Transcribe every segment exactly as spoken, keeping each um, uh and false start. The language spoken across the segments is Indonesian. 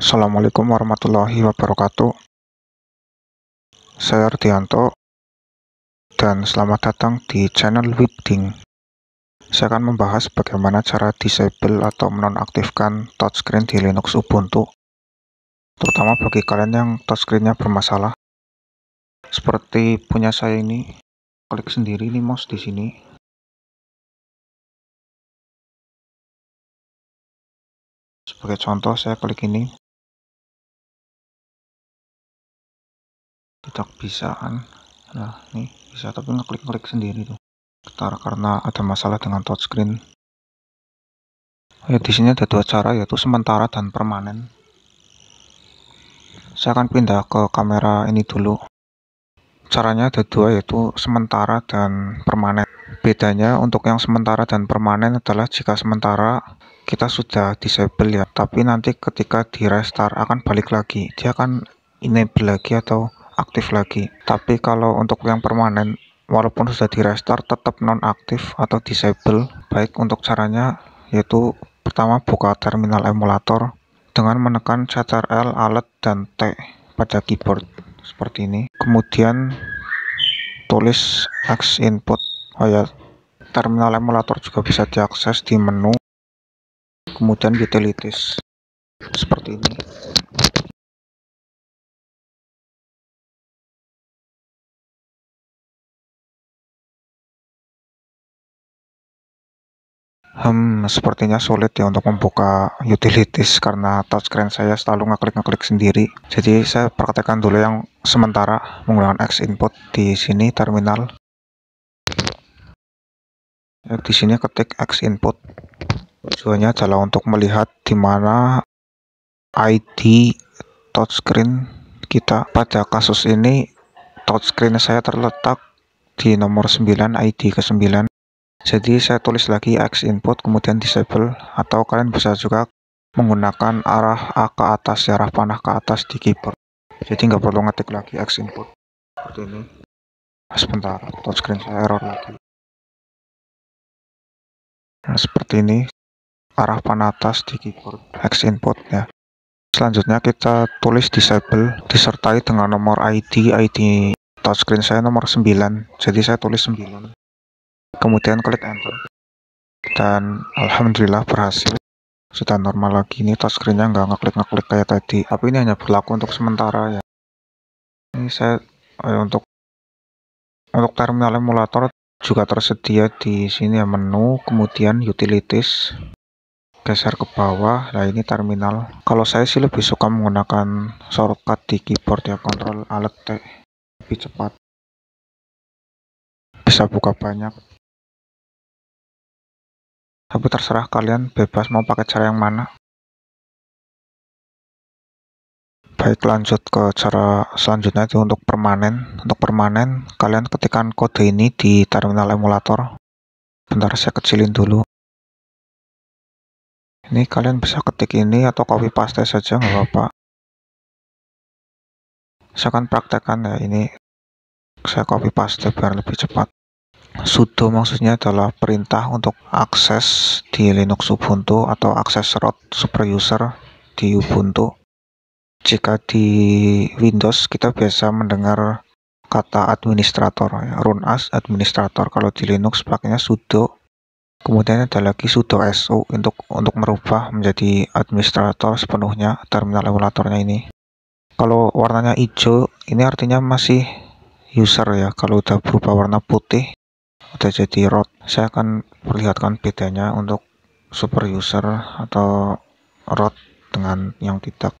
Assalamualaikum warahmatullahi wabarakatuh. Saya Ardhiyanto dan selamat datang di channel Wibding. Saya akan membahas bagaimana cara disable atau menonaktifkan touchscreen di Linux Ubuntu, terutama bagi kalian yang touchscreen-nya bermasalah. Seperti punya saya ini, klik sendiri nih mouse di sini. Sebagai contoh saya klik ini. Tidak bisaan, nah nih bisa tapi ngeklik-klik sendiri tuh, Ketar, karena ada masalah dengan touchscreen. Ya di sini ada dua cara, yaitu sementara dan permanen. Saya akan pindah ke kamera ini dulu. Caranya ada dua, yaitu sementara dan permanen. Bedanya untuk yang sementara dan permanen adalah jika sementara kita sudah disable ya, tapi nanti ketika di restart akan balik lagi, dia akan enable lagi atau aktif lagi. Tapi kalau untuk yang permanen, walaupun sudah di restart tetap nonaktif atau disable. Baik untuk caranya, yaitu pertama buka terminal emulator dengan menekan Ctrl Alt dan T pada keyboard seperti ini. Kemudian tulis XInput. Oh ya, terminal emulator juga bisa diakses di menu. Kemudian utilities seperti ini. Hmm, sepertinya sulit ya untuk membuka utilities karena touchscreen saya selalu ngeklik-ngeklik sendiri. Jadi saya praktekkan dulu yang sementara menggunakan XInput di sini terminal. Ya, di sini ketik XInput. Tujuannya adalah untuk melihat di mana I D touchscreen kita. Pada kasus ini touchscreen saya terletak di nomor sembilan, I D ke sembilan. Jadi saya tulis lagi XInput kemudian disable, atau kalian bisa juga menggunakan arah A ke atas, arah panah ke atas di keyboard. Jadi nggak perlu ngetik lagi XInput. Seperti ini. Sebentar, touchscreen saya error lagi. Nah, seperti ini, arah panah atas di keyboard XInput ya. Selanjutnya kita tulis disable disertai dengan nomor I D. I D touchscreen saya nomor sembilan, jadi saya tulis sembilan. Kemudian klik enter dan alhamdulillah berhasil, sudah normal lagi. Ini touchscreen-nya nggak ngeklik-ngeklik kayak tadi, tapi ini hanya berlaku untuk sementara ya. Ini saya eh, untuk untuk terminal emulator juga tersedia di sini ya, menu kemudian utilities, geser ke bawah. Nah ini terminal. Kalau saya sih lebih suka menggunakan shortcut di keyboard ya, Ctrl Alt T, lebih cepat, bisa buka banyak. Tapi terserah kalian bebas mau pakai cara yang mana. Baik, lanjut ke cara selanjutnya itu untuk permanen. Untuk permanen kalian ketikkan kode ini di terminal emulator. Bentar saya kecilin dulu. Ini kalian bisa ketik ini atau copy paste saja nggak apa-apa. Saya akan praktekkan ya, ini saya copy paste biar lebih cepat. Sudo maksudnya adalah perintah untuk akses di Linux Ubuntu atau akses root super user di Ubuntu. Jika di Windows kita biasa mendengar kata administrator, ya, run as administrator. Kalau di Linux pakainya sudo. Kemudian ada lagi sudo su untuk untuk merubah menjadi administrator sepenuhnya terminal emulatornya ini. Kalau warnanya hijau ini artinya masih user ya. Kalau udah berubah warna putih udah jadi root. Saya akan perlihatkan bedanya untuk super user atau root dengan yang tidak.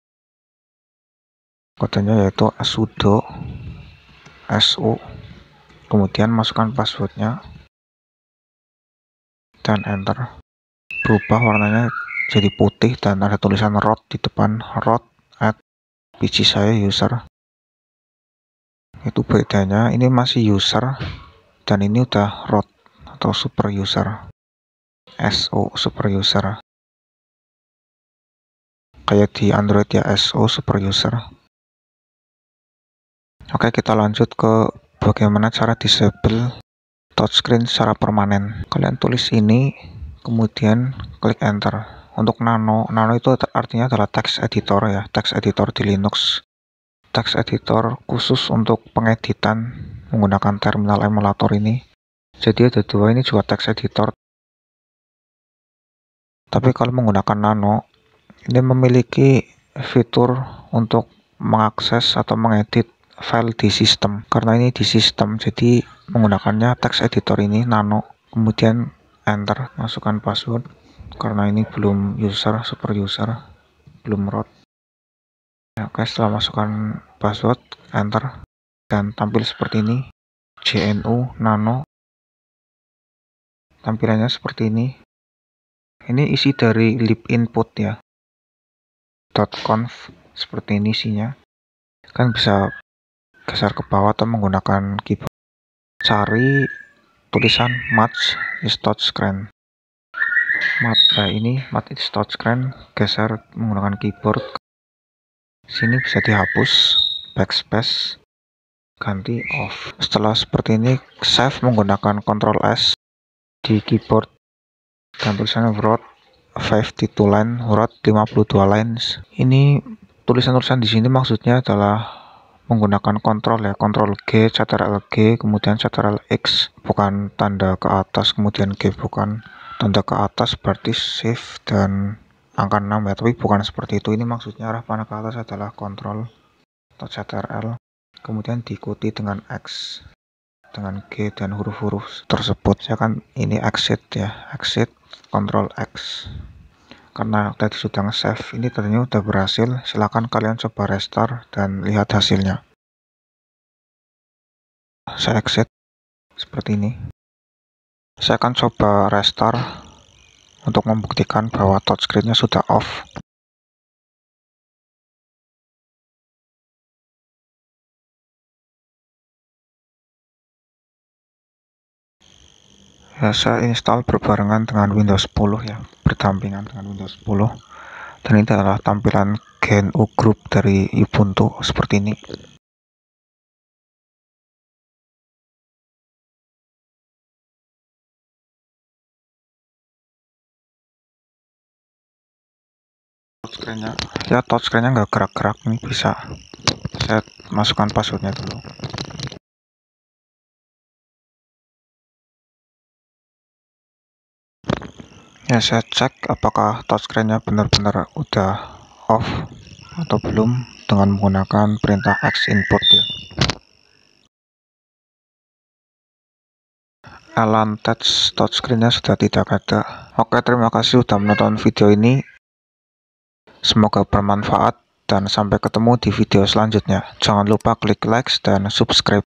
Kodenya yaitu sudo su, kemudian masukkan passwordnya dan enter. Berubah warnanya jadi putih dan ada tulisan root di depan, root at pc saya user. Itu bedanya, ini masih user dan ini udah root atau super user, S O super user, kayak di Android ya, S O super user. Oke, kita lanjut ke bagaimana cara disable touchscreen secara permanen. Kalian tulis ini kemudian klik enter Untuk nano, nano itu artinya adalah text editor ya, text editor di Linux. Text editor khusus untuk pengeditan menggunakan terminal emulator ini. Jadi ada dua, ini juga text editor. Tapi kalau menggunakan nano, ini memiliki fitur untuk mengakses atau mengedit file di sistem. Karena ini di sistem, jadi menggunakannya text editor ini, nano. Kemudian enter, masukkan password. Karena ini belum user, super user, belum root. Ya, oke, setelah masukkan password, enter, dan tampil seperti ini. G N U nano, tampilannya seperti ini. Ini isi dari libinput ya, .conf, seperti ini isinya. Kan bisa geser ke bawah atau menggunakan keyboard. Cari tulisan MatchIsTouchscreen. Mata ini MatchIsTouchscreen, geser menggunakan keyboard. Sini bisa dihapus, backspace, ganti off. Setelah seperti ini, save menggunakan Ctrl S di keyboard. Dan tulisannya wrote lima puluh dua line, wrote lima puluh dua lines. Ini tulisan-tulisan di sini maksudnya adalah menggunakan Ctrl ya, Ctrl G, Ctrl G, kemudian Ctrl X, bukan tanda ke atas, kemudian G bukan. Tanda ke atas berarti shift dan angka enam ya, tapi bukan seperti itu. Ini maksudnya arah panah ke atas adalah Ctrl atau Ctrl, kemudian diikuti dengan X, dengan G dan huruf-huruf tersebut. Saya kan ini exit ya, exit, Ctrl X. Karena tadi sudah nge-save, ini ternyata sudah berhasil. Silahkan kalian coba restart dan lihat hasilnya. Saya exit seperti ini. Saya akan coba restart untuk membuktikan bahwa touchscreen-nya sudah off. Ya, saya install berbarengan dengan Windows sepuluh ya, berdampingan dengan Windows sepuluh. Dan ini adalah tampilan G N U Group dari Ubuntu seperti ini. Touchscreen-nya ya, touchscreen-nya nggak gerak-gerak. Ini bisa saya masukkan passwordnya dulu. Ya, saya cek apakah touchscreen-nya benar-benar udah off atau belum dengan menggunakan perintah XInput ya. Alan touch touchscreen-nya sudah tidak ada. Oke, terima kasih sudah menonton video ini. Semoga bermanfaat dan sampai ketemu di video selanjutnya. Jangan lupa klik like dan subscribe.